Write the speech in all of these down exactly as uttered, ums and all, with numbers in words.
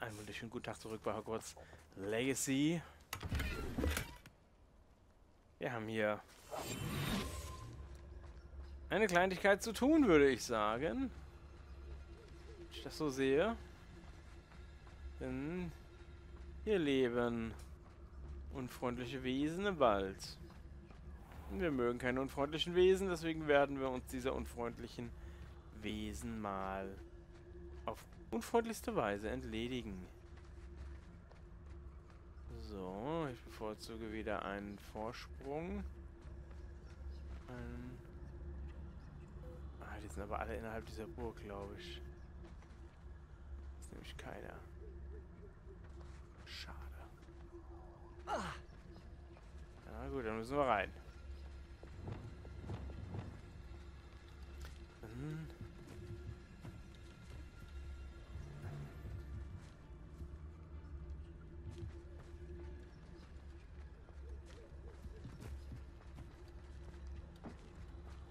Einen wunderschönen guten Tag zurück bei Hogwarts Legacy. Wir haben hier eine Kleinigkeit zu tun, würde ich sagen. Wenn ich das so sehe. Denn hier leben unfreundliche Wesen im Wald. Wir mögen keine unfreundlichen Wesen, deswegen werden wir uns dieser unfreundlichen Wesen mal auf unfreundlichste Weise entledigen. So, ich bevorzuge wieder einen Vorsprung. Ein ah, die sind aber alle innerhalb dieser Burg, glaube ich. Das ist nämlich keiner. Schade. Na gut, dann müssen wir rein. Hm.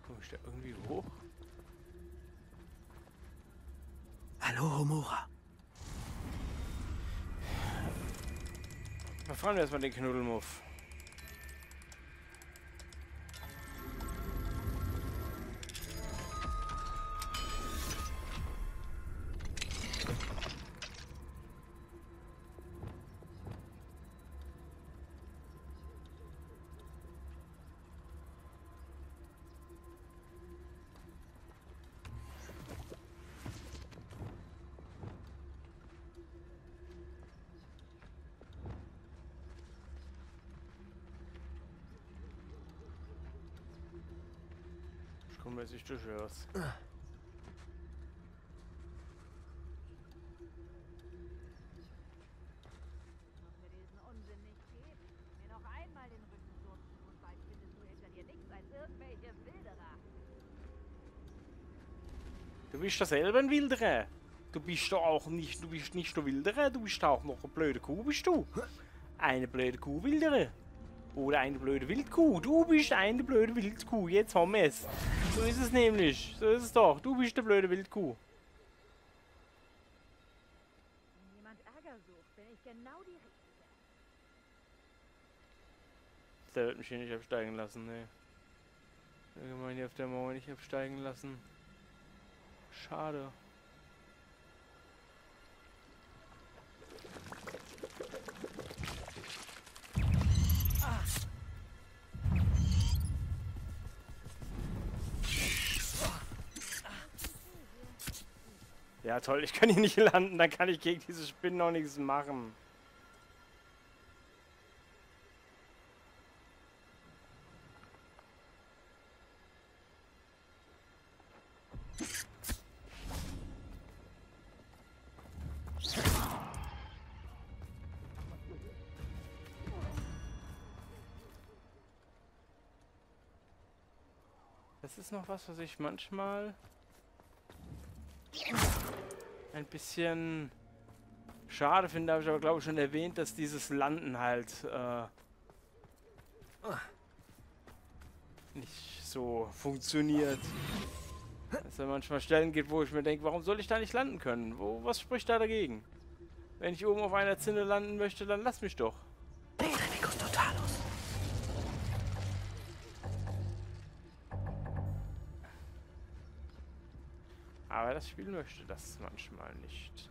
Komme ich da irgendwie hoch? Hallo, Homura. Befragen wir erstmal den Knuddelmuff. Komme ich durch was. Du bist dasselbe ein Wilderer. Du bist doch auch nicht, du bist nicht der Wilderer, du bist auch noch eine blöde Kuh, bist du. Eine blöde Kuh, Wilderer. Oder eine blöde Wildkuh. Du bist eine blöde Wildkuh. Jetzt haben wir es. So ist es nämlich. So ist es doch. Du bist eine blöde Wildkuh. Wenn jemand Ärger sucht, bin ich genau die Richtige. Der wird mich hier nicht absteigen lassen, ne. Allgemein hier auf der Mauer nicht absteigen lassen. Schade. Ja toll, ich kann hier nicht landen, dann kann ich gegen diese Spinnen noch nichts machen. Das ist noch was, was ich manchmal ein bisschen schade finde, habe ich aber glaube ich schon erwähnt, dass dieses Landen halt äh, nicht so funktioniert. Dass es ja manchmal Stellen gibt, wo ich mir denke, warum soll ich da nicht landen können? Wo, was spricht da dagegen? Wenn ich oben auf einer Zinne landen möchte, dann lass mich doch. Aber das Spiel möchte das manchmal nicht.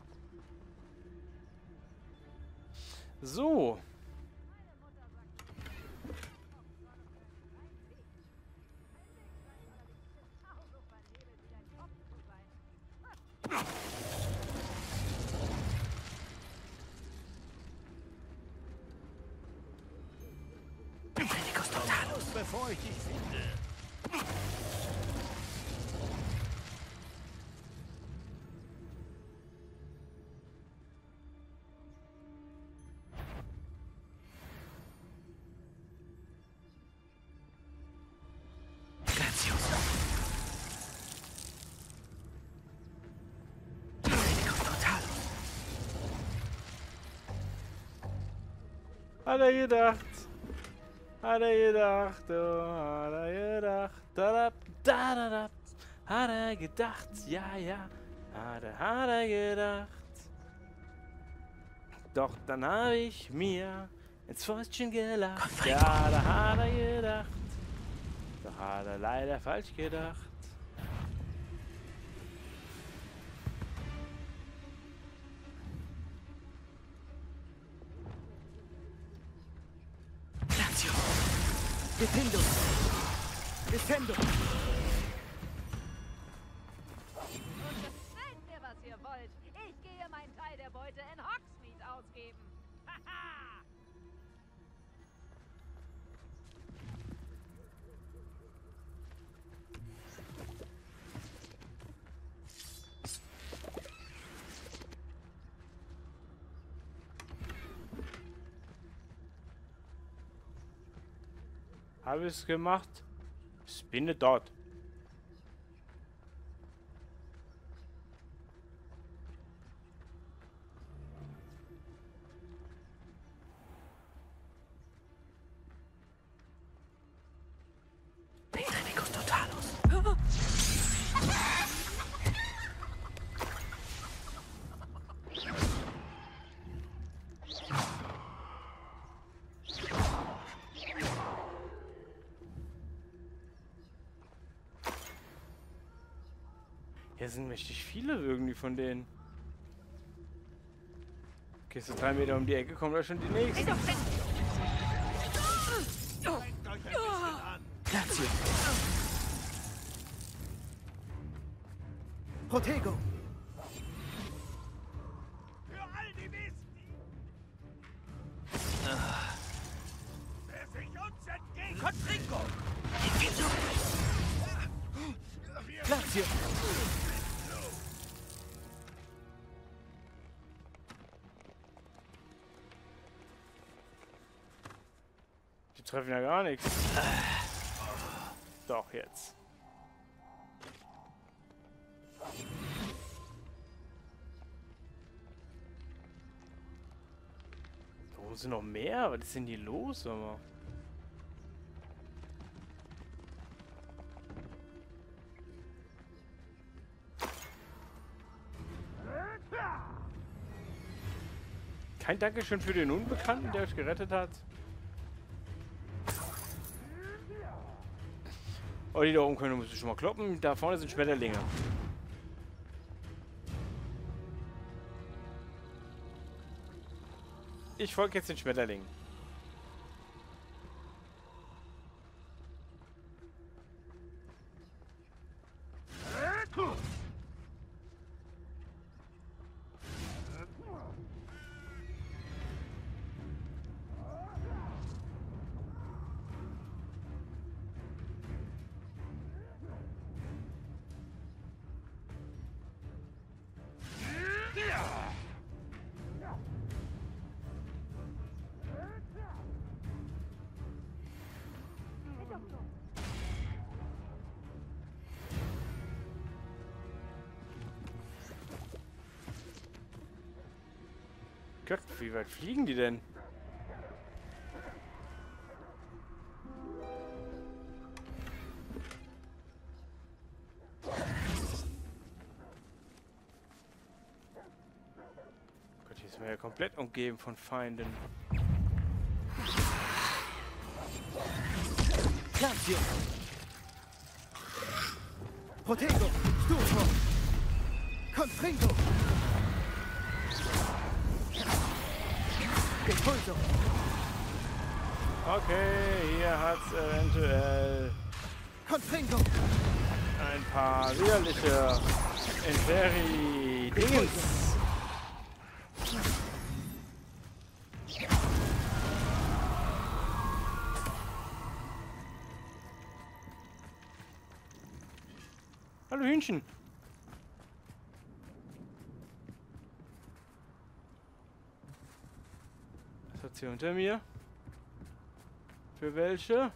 So. Bevor ich dich finde. Hat er gedacht, hat er gedacht, oh, hat er gedacht, da, da, da, da, da, hat er gedacht, ja, ja, hat er, hat er gedacht. Doch dann habe ich mir ins Fäustchen gelacht. Konfringo. Ja, da hat er gedacht. Da hat er leider falsch gedacht. Platio. Defendo. Defendo. Habe ich es gemacht? Spinne dort. Hier sind mächtig viele irgendwie von denen. Okay, so drei Meter um die Ecke, kommt da schon die nächste. Platz hier. Protego. Für all die Besten. Ah. Wer sich uns entgegen. Konfringo. Platz hier. Treffen ja gar nichts. Doch jetzt. Da sind noch mehr. Was ist denn hier los, sag mal? Kein Dankeschön für den Unbekannten, der euch gerettet hat. Oh, die da oben können, musst du schon mal kloppen. Da vorne sind Schmetterlinge. Ich folge jetzt den Schmetterlingen. Gott, wie weit fliegen die denn? Gott, hier sind wir ja komplett umgeben von Feinden. Grazie. Protego, Sturzo, Konfringo. Okay, hier hat es eventuell ein paar widerliche Inferi-Dings. Hallo Hühnchen. Hier unter mir. Für welche?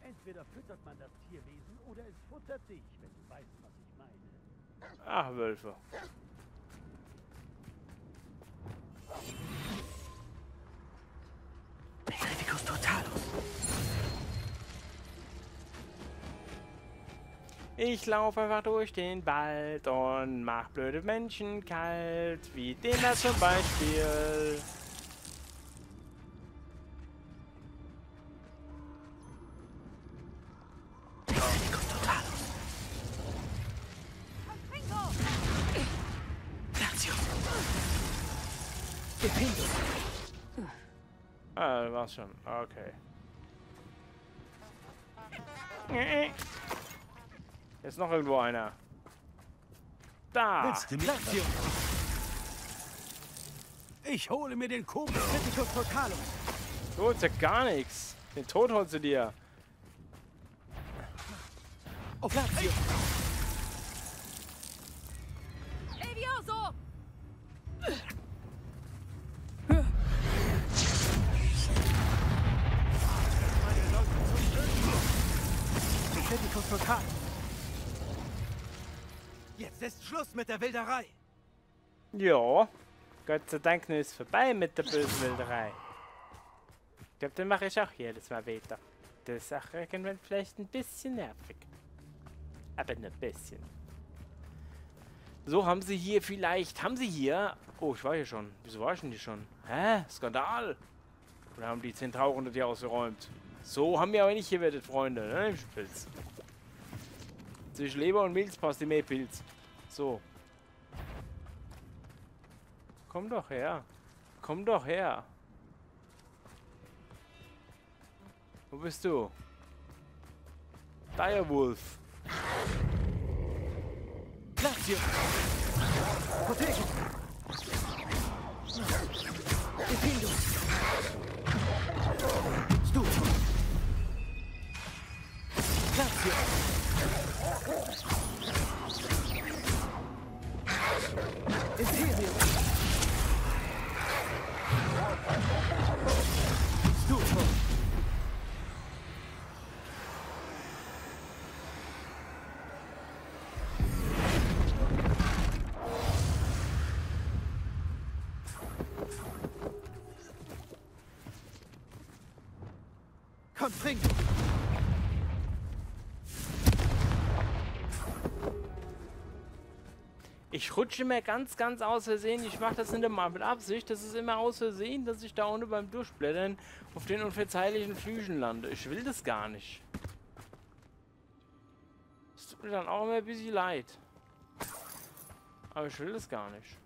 Entweder füttert man das Tierwesen oder es futtert sich, wenn du weißt, was ich meine. Ach, Wölfe. Beleidigung total. Ich laufe einfach durch den Wald und mach blöde Menschen kalt, wie den da zum Beispiel. Ah, war's schon. Okay. Jetzt noch irgendwo einer. Da! Ich hole mir den Kuchen. Du holst ja gar nichts. Den Tod holst du dir. Auf Lazio. Jetzt ist Schluss mit der Wilderei. Ja. Gott sei Dank ist vorbei mit der bösen Wilderei. Ich glaube, den mache ich auch jedes Mal weiter. Das ist auch irgendwann vielleicht ein bisschen nervig. Aber nur ein bisschen. So, haben sie hier vielleicht... Haben sie hier... Oh, ich war hier schon. Wieso war ich denn hier schon? Hä? Skandal! Oder haben die Zentaurende hier ausgeräumt? So haben wir aber nicht gewertet, Freunde. Ne? Im Spitz. Zwischen Leber und Milz passt die Mehlpilz. So. Komm doch her. Komm doch her. Wo bist du? Direwolf. Lazio. Protego. Defendo. Stu. Lazio. Defendo. Konfringo. Ich rutsche mir ganz, ganz aus Versehen. Ich mache das nicht immer mit Absicht. Das ist immer aus Versehen, dass ich da ohne beim Durchblättern auf den unverzeihlichen Flüchen lande. Ich will das gar nicht. Es tut mir dann auch immer ein bisschen leid. Aber ich will das gar nicht.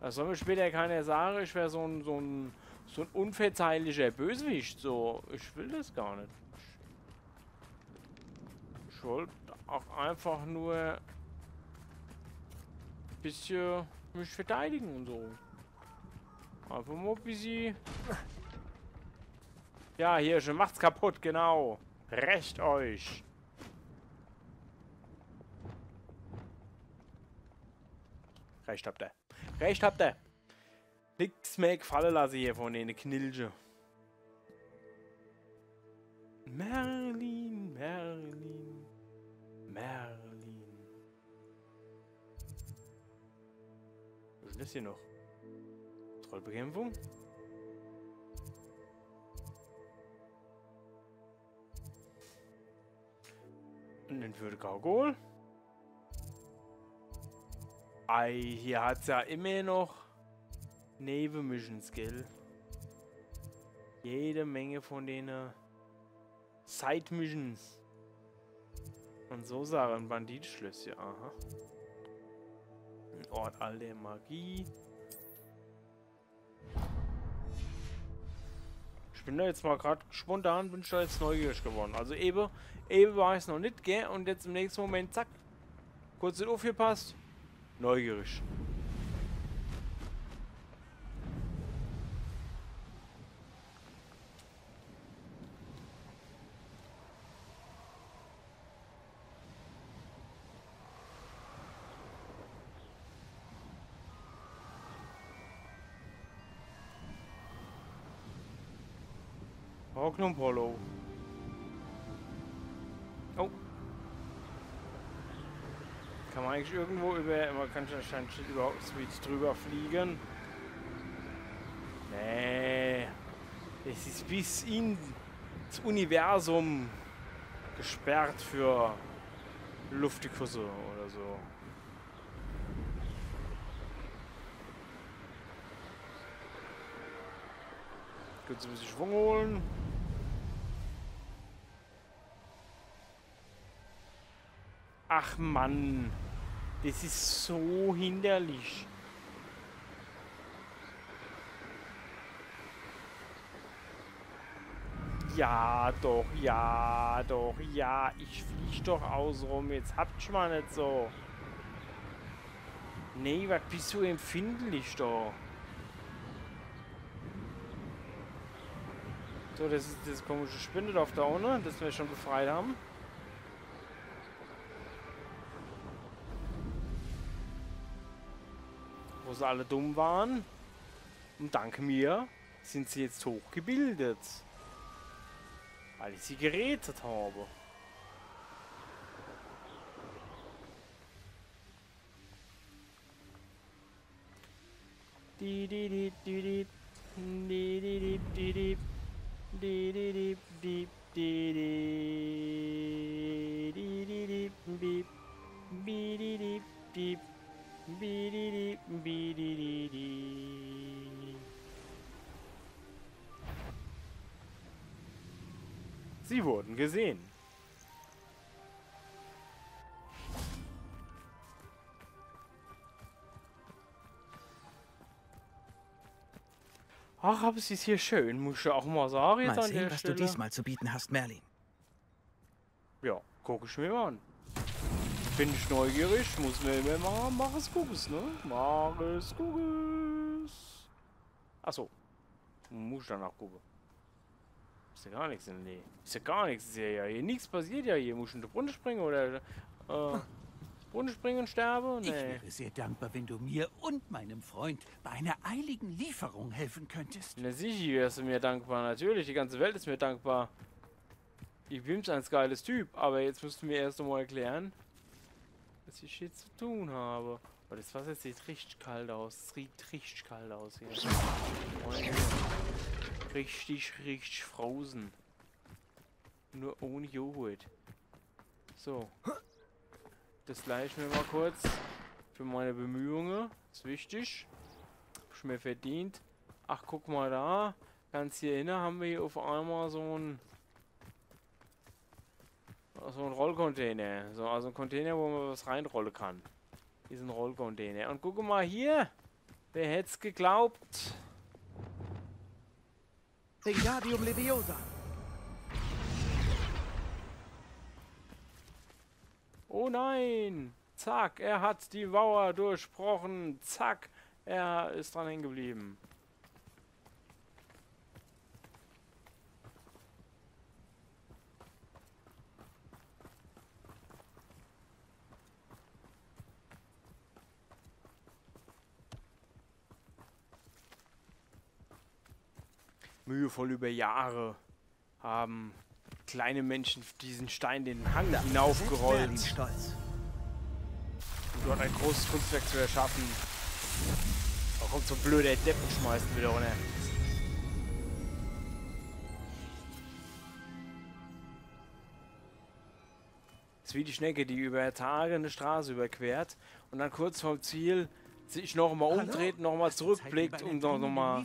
Das soll mir später keiner sagen. Ich wäre so ein, so ein, so ein unverzeihlicher Bösewicht. So, ich will das gar nicht. Ich wollte auch einfach nur... bisschen mich verteidigen und so. Einfach mal ein bisschen. Ja, hier schon. Macht's kaputt, genau. Rächt euch. Recht habt ihr. Recht habt ihr. Nix mehr gefallen lasse hier von denen Knilche. Merlin, Merlin, Merlin. Das hier noch. Trollbekämpfung. Und dann würde Gargoyle. Ei, hier hat es ja immer noch Neve Missions, gell? Jede Menge von denen Side Missions. Und so sagen Banditschlösschen, aha. Ort all der Magie. Ich bin da jetzt mal gerade spontan, bin ich da jetzt neugierig geworden. Also eben, eben war ich es noch nicht, gell? Und jetzt im nächsten Moment, zack, kurz den Ohr gepasst. Neugierig. Polo. Oh. Kann man eigentlich irgendwo über... Man kann anscheinend überhaupt nicht drüber fliegen. Nee. Es ist bis ins Universum gesperrt für Luftkusse oder so. Kurz ein bisschen Schwung holen. Ach Mann, das ist so hinderlich. Ja, doch, ja, doch, ja. Ich fliege doch außenrum. Jetzt habt ihr mal nicht so. Nee, was bist du empfindlich doch? So, das ist dieses komische Spindeldorf da ohne, das wir schon befreit haben. Wo sie alle dumm waren. Und dank mir sind sie jetzt hochgebildet. Weil ich sie gerettet habe. Die, die, die, die, die, die, die. Sie wurden gesehen. Ach, aber es ist hier schön. Muss ich auch mal sagen. Mal sehen, was du diesmal zu bieten hast, Merlin. Ja, guck ich mir mal an. Bin ich neugierig, muss mir immer mal Maris Kugus, ne? Maris Kugus. Achso. Muss ich danach gucken. Ist ja gar nichts in der Nähe. Ist ja gar nichts hier. Hier nichts passiert ja hier. Muss ich in den Brunnen springen oder... Äh, Brunnen springen und sterbe? Nee. Ich wäre sehr dankbar, wenn du mir und meinem Freund bei einer eiligen Lieferung helfen könntest. Na sicher wärst du mir dankbar. Natürlich, die ganze Welt ist mir dankbar. Ich bin's ein geiles Typ, aber jetzt müsst du mir erst einmal erklären, was ich hier zu tun habe. Aber das Wasser sieht richtig kalt aus. Es riecht richtig kalt aus hier. Richtig, richtig frozen. Nur ohne Joghurt. So. Das gleiche mir mal kurz für meine Bemühungen. Ist wichtig. Hab ich mir verdient. Ach, guck mal da. Ganz hier inne haben wir hier auf einmal so ein so ein Rollcontainer. So, also ein Container, wo man was reinrollen kann. Hier ist ein Rollcontainer. Und guck mal hier. Wer hätte es geglaubt? Wingardium Leviosa. Oh nein! Zack, er hat die Mauer durchbrochen. Zack, er ist dran hängen geblieben. Mühevoll über Jahre haben... kleine Menschen diesen Stein den Hang hinaufgerollt. Und dort ein großes Kunstwerk zu erschaffen. Da kommt so ein blöder Depp und schmeißt ihn wieder runter. Es ist wie die Schnecke, die über Tage eine Straße überquert und dann kurz vorm Ziel sich nochmal umdreht, nochmal zurückblickt, um nochmal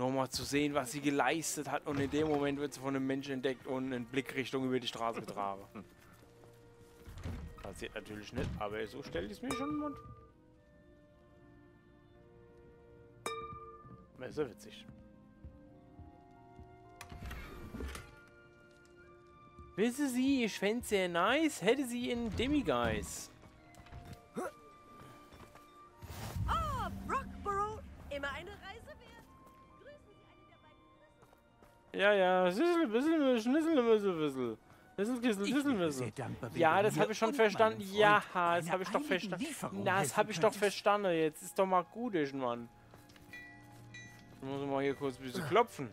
noch zu sehen, was sie geleistet hat. Und in dem Moment wird sie von einem Menschen entdeckt und in Blickrichtung über die Straße getragen. Passiert natürlich nicht, aber so stelle ich es mir schon im Mund. Das ist ja witzig. Wisse sie, ihr Schwänz sehr nice, hätte sie in Demiguise. Immer eine Reise wert. Grüßen Sie eine der beiden Christen. Ja, ja, Schüssel, Bissel, Schnüssel, Bissel, Bissel. Bissel, Kissel, Bissel, Bissel. Ja, das habe ich schon verstanden. Ja, das habe ich doch verstanden. Na, das habe ich doch verstanden. Jetzt ist doch mal gut, ich Mann. Ich muss mal hier kurz ein bisschen klopfen.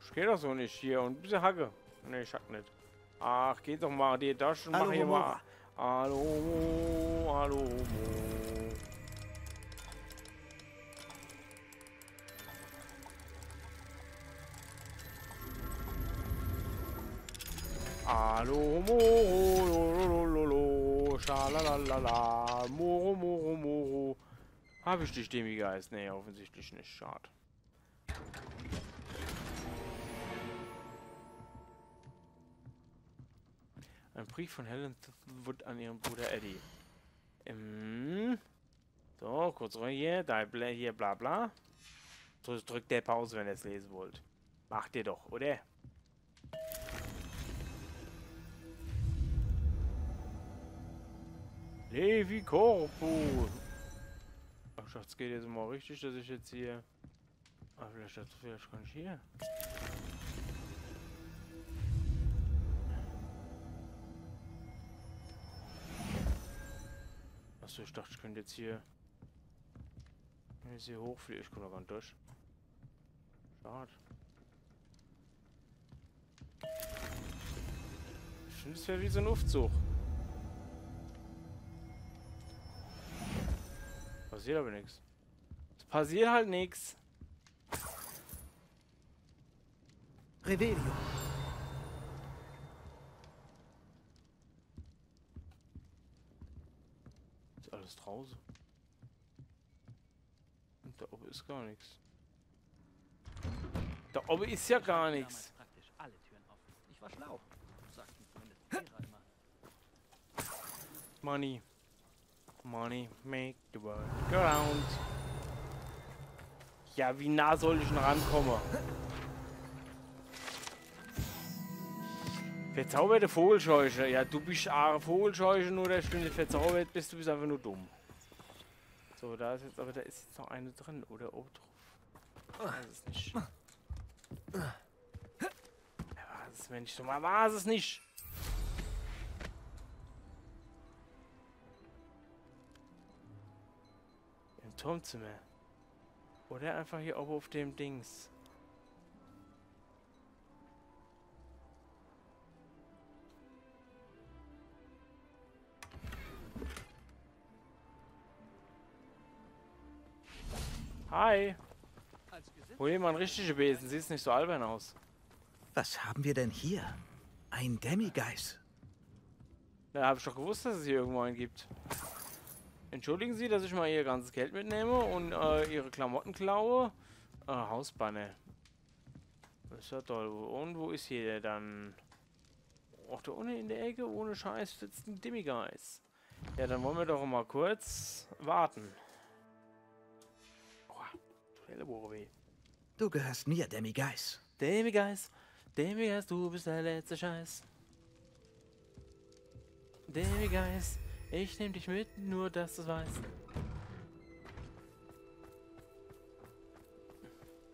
Ich geh doch so nicht hier und ein bisschen hacke. Ne, ich hack nicht. Ach, geht doch mal die Tasche und mach hier mal. Hallo, hallo, Hallo, Moro, lolololo, schalalala, Moro, Moro, Moro. Hab ich dich, Demiguise? Nee, offensichtlich nicht. Schade. Ein Brief von Helen Wood an ihren Bruder Eddie. Ähm, so, kurz rein hier, da, hier, bla, bla. Drückt der Pause, wenn ihr es lesen wollt. Macht ihr doch, oder? Levi Corpo! Ach, das geht jetzt mal richtig, dass ich jetzt hier... Ah, vielleicht, vielleicht kann ich hier... Achso, ich dachte, ich könnte jetzt hier... Jetzt hier hochfliegen. Ich komme da gar nicht durch. Schade. Ich finde, es wäre wie so ein Luftzug. Passiert aber nichts. Es passiert halt nichts. Revelio. Ist alles draußen. Und da oben ist gar nichts. Da oben ist ja gar nichts. Praktisch alle Türen offen. Ich war schlau. Sagten zumindest Lehrer immer. Money. Money make the world go round. Ja, wie nah soll ich denn rankommen? Verzauberte Vogelscheuche. Ja, du bist eine Vogelscheuche, nur der Stunde verzaubert bist, du bist einfach nur dumm. So, da ist jetzt aber, da ist jetzt noch eine drin, oder? Oh, drauf. Ich weiß es nicht. Er war es, Mensch, du mal war es nicht. Im Turmzimmer. Oder einfach hier oben auf dem Dings. Hi! Hol dir mal einen richtigen Besen, sieht nicht so albern aus. Was haben wir denn hier? Ein Demiguise. Da habe ich doch gewusst, dass es hier irgendwo einen gibt. Entschuldigen Sie, dass ich mal Ihr ganzes Geld mitnehme und äh, Ihre Klamotten klaue. Äh, Hausbanne. Das ist ja toll. Und wo ist hier der dann? Ach, da ohne in der Ecke, ohne Scheiß sitzt ein Demiguise. Ja, dann wollen wir doch mal kurz warten. Du gehörst mir, Demiguise. Demiguise, Demiguise, du bist der letzte Scheiß. Demiguise, ich nehm dich mit, nur dass du's weißt.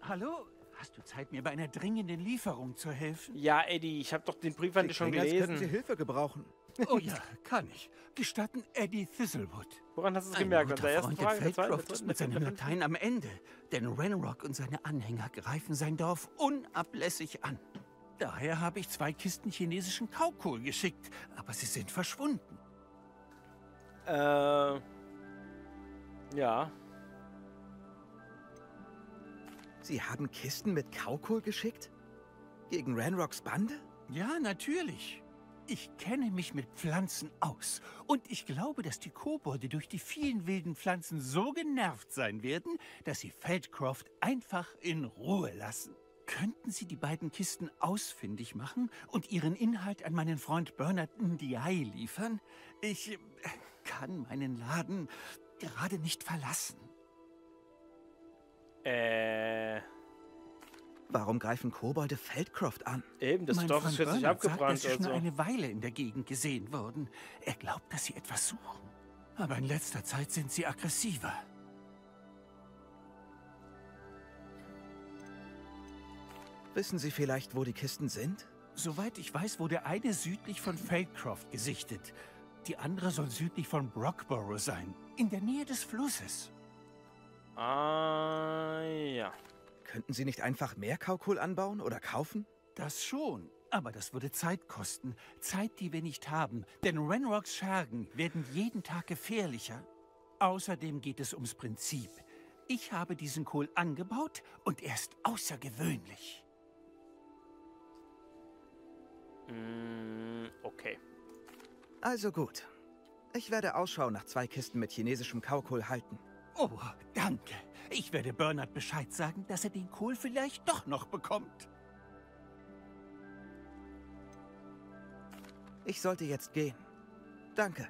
Hallo? Hast du Zeit, mir bei einer dringenden Lieferung zu helfen? Ja, Eddie, ich habe doch den Brief an dich schon gelesen. Jetzt können Sie Hilfe gebrauchen. Oh ja, kann ich. Gestatten, Eddie Thistlewood. Woran hast du es gemerkt? Ein guter Freund der Feldcroft ist mit seinen Latein am Ende, denn Ranrok und seine Anhänger greifen sein Dorf unablässig an. Daher habe ich zwei Kisten chinesischen Kaukohl geschickt, aber sie sind verschwunden. Äh, ja. Sie haben Kisten mit Kaukohl geschickt? Gegen Ranroks Bande? Ja, natürlich. Ich kenne mich mit Pflanzen aus und ich glaube, dass die Kobolde durch die vielen wilden Pflanzen so genervt sein werden, dass sie Feldcroft einfach in Ruhe lassen. Könnten Sie die beiden Kisten ausfindig machen und ihren Inhalt an meinen Freund Bernard Ndiaye liefern? Ich kann meinen Laden gerade nicht verlassen. Äh... Warum greifen Kobolde Feldcroft an? Eben, das Dorf ist jetzt nicht abgebrannt. Sagt, dass sie schon eine Weile in der Gegend gesehen wurden. Er glaubt, dass sie etwas suchen. Aber in letzter Zeit sind sie aggressiver. Wissen Sie vielleicht, wo die Kisten sind? Soweit ich weiß, wurde eine südlich von Feldcroft gesichtet. Die andere soll südlich von Brockborough sein. In der Nähe des Flusses. Ah, ja. Könnten Sie nicht einfach mehr Kaukohl anbauen oder kaufen? Das schon, aber das würde Zeit kosten. Zeit, die wir nicht haben, denn Ranroks Schergen werden jeden Tag gefährlicher. Außerdem geht es ums Prinzip. Ich habe diesen Kohl angebaut und er ist außergewöhnlich. Mm, okay. Also gut. Ich werde Ausschau nach zwei Kisten mit chinesischem Kaukohl halten. Oh, danke. Ich werde Bernard Bescheid sagen, dass er den Kohl vielleicht doch noch bekommt. Ich sollte jetzt gehen. Danke.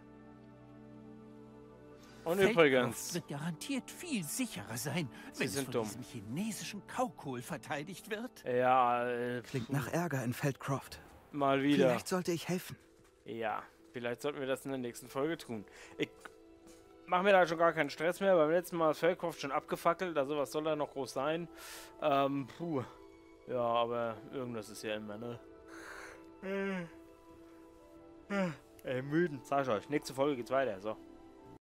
Und übrigens wird garantiert viel sicherer sein, wenn es von diesem chinesischen Kaukohl verteidigt wird. Ja, äh, klingt nach Ärger in Feldcroft. Mal wieder. Vielleicht sollte ich helfen. Ja, vielleicht sollten wir das in der nächsten Folge tun. Ich mache mir da schon gar keinen Stress mehr. Beim letzten Mal ist Feldcroft schon abgefackelt, also was soll da noch groß sein? Ähm, puh. Ja, aber irgendwas ist ja immer, ne? Äh, äh, ermüdend. Sag ich euch, nächste Folge geht's weiter, so.